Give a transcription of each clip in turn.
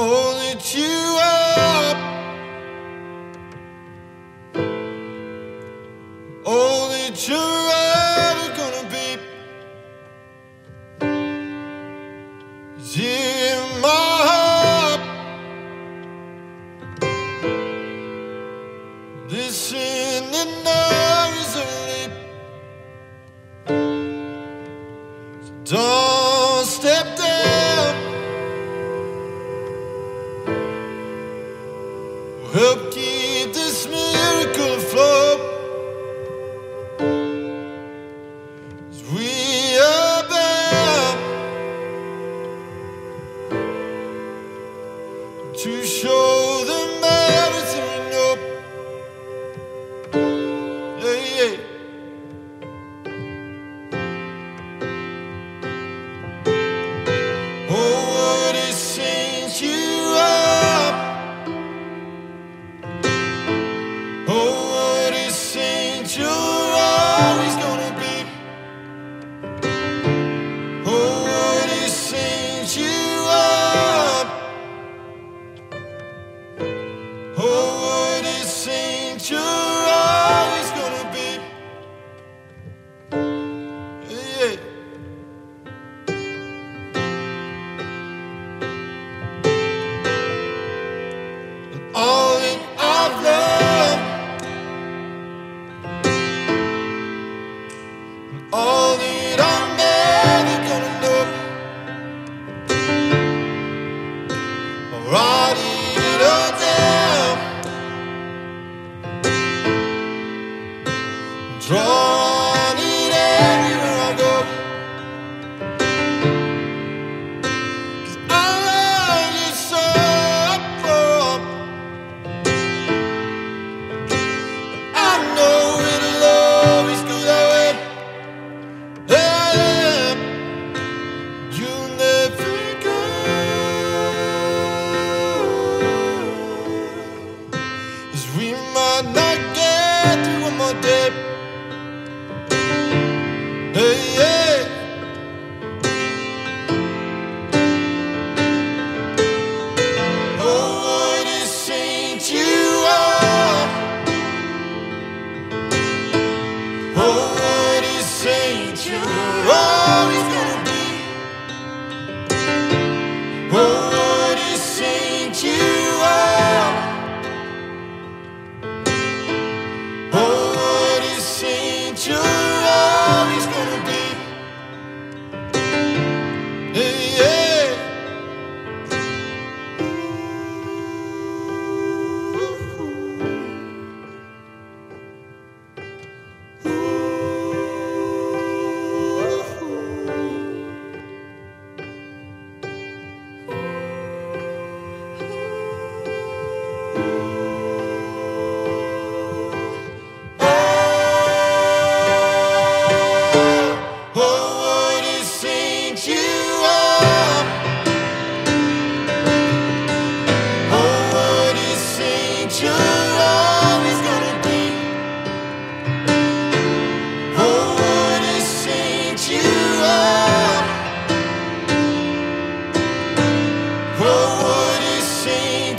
only cheer up, only cheer up. It's gonna be cheer in my heart. This evening now is only, so don't step down. Help keep this miracle afloat, as we are bound to show the matters that we know. Yeah, yeah. All that I'm never gonna know, I'll write it all down, drawing it everywhere I go, 'cause I love you so much. I know it'll always go that way.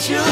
You